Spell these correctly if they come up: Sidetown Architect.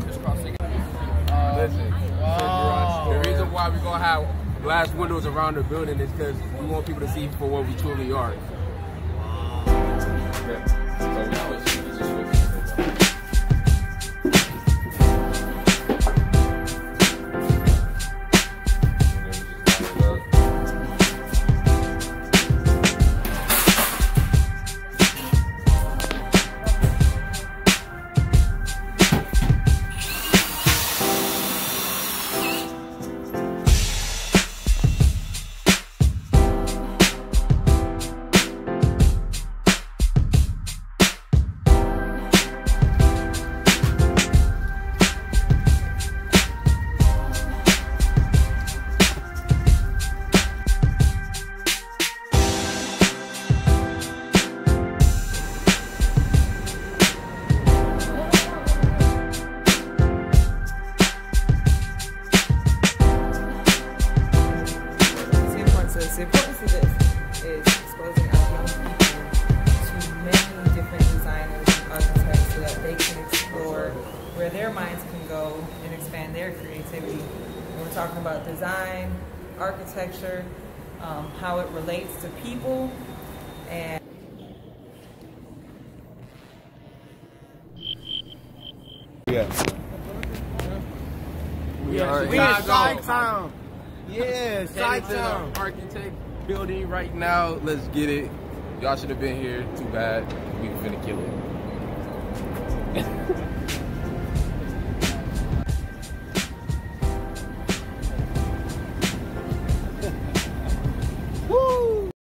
crisscrossing. Listen, wow. The reason why we're gonna have glass windows around the building is because we want people to see for what we truly are. Wow. Yeah. So the importance of this is exposing our young people to many different designers and architects so that they can explore where their minds can go and expand their creativity. And we're talking about design, architecture, how it relates to people, and we are in Sidetown. Yeah, Sidetown Architect building right now. Let's get it. Y'all should have been here. Too bad. We finna kill it.